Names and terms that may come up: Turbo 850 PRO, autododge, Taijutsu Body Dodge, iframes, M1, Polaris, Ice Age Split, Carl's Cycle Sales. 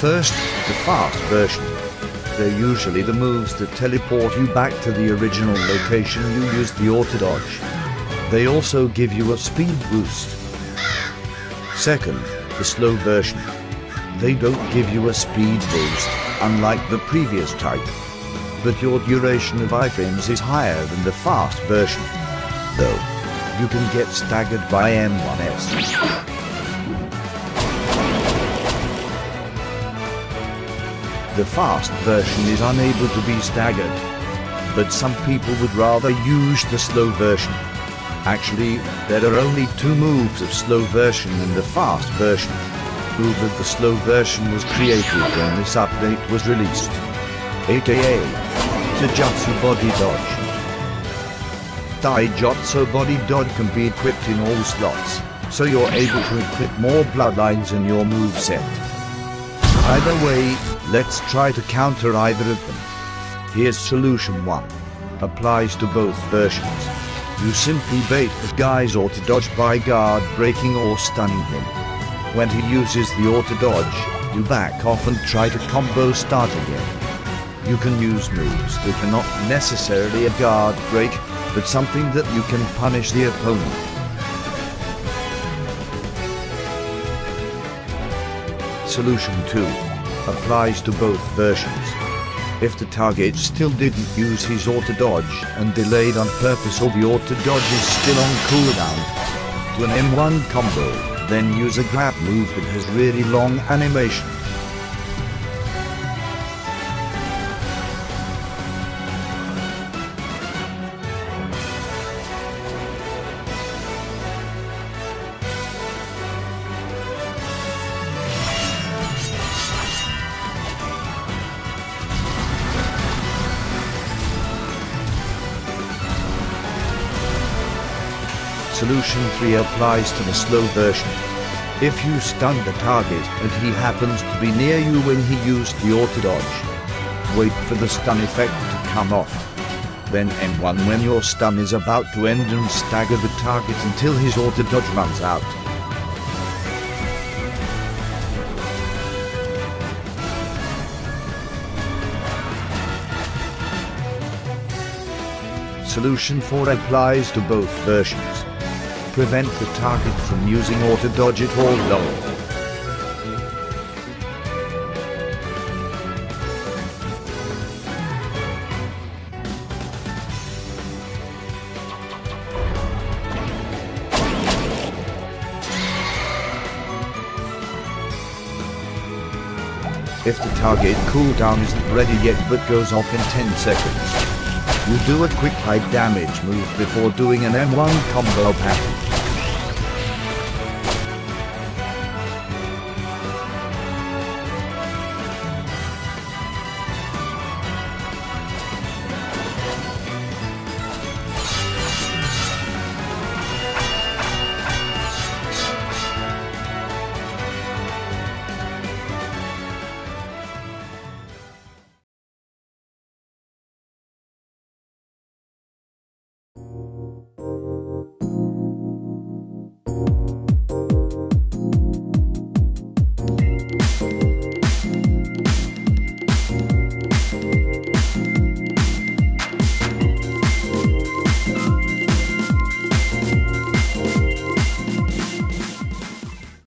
First, the fast version. They're usually the moves that teleport you back to the original location you used the autododge. They also give you a speed boost. Second, the slow version. They don't give you a speed boost, unlike the previous type. But your duration of iframes is higher than the fast version. Though, you can get staggered by M1S. The fast version is unable to be staggered, but some people would rather use the slow version. Actually, there are only two moves of slow version and the fast version. Proof that the slow version was created when this update was released. AKA Taijutsu Body Dodge. Taijutsu Body Dodge can be equipped in all slots, so you're able to equip more bloodlines in your moveset. Either way, let's try to counter either of them. Here's solution 1. Applies to both versions. You simply bait the guy's autododge by guard breaking or stunning him. When he uses the autododge, you back off and try to combo start again. You can use moves that are not necessarily a guard break, but something that you can punish the opponent. Solution 2. Applies to both versions. If the target still didn't use his autododge and delayed on purpose or the autododge is still on cooldown, do an M1 combo, then use a grab move that has really long animation. Solution 3 applies to the slow version. If you stun the target and he happens to be near you when he used the autododge, wait for the stun effect to come off. Then M1 when your stun is about to end and stagger the target until his autododge runs out. Solution 4 applies to both versions. Prevent the target from using autododge at all long. If the target cooldown isn't ready yet but goes off in 10 seconds, you do a quick high damage move before doing an M1 combo pattern.